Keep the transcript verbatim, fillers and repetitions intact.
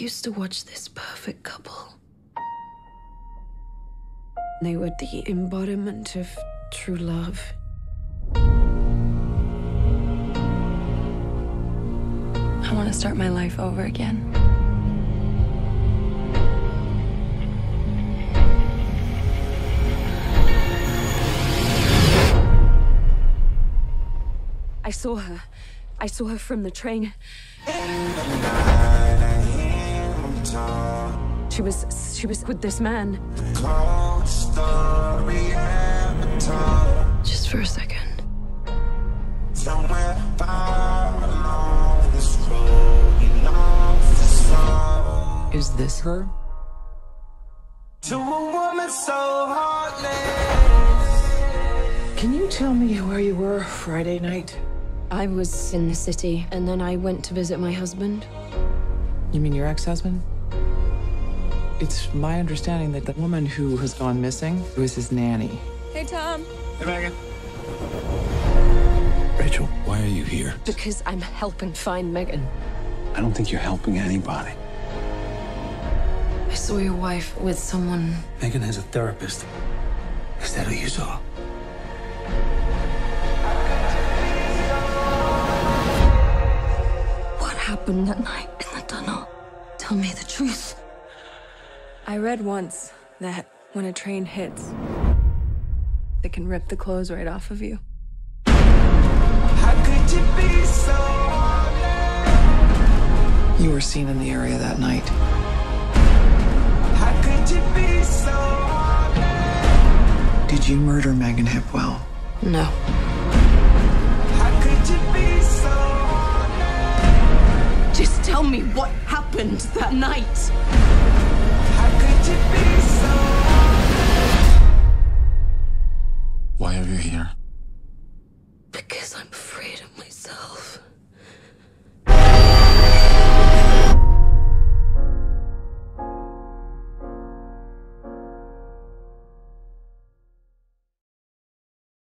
used to watch this perfect couple. They were the embodiment of true love. I want to start my life over again. I saw her. I saw her from the train. She was, she was with this man. Just for a second. Is this her? Can you tell me where you were Friday night? I was in the city, and then I went to visit my husband. You mean your ex-husband? It's my understanding that the woman who has gone missing was his nanny. Hey, Tom. Hey, Megan. Rachel, why are you here? Because I'm helping find Megan. I don't think you're helping anybody. I saw your wife with someone. Megan has a therapist. Is that who you saw? Happened that night in the tunnel. Tell me the truth. I read once that when a train hits, it can rip the clothes right off of you. How could you be so honest? You were seen in the area that night. How could you be so honest? Did you murder Megan Hipwell? No. How could you be so honest? Just tell me what happened that night. How could you be so? Why are you here?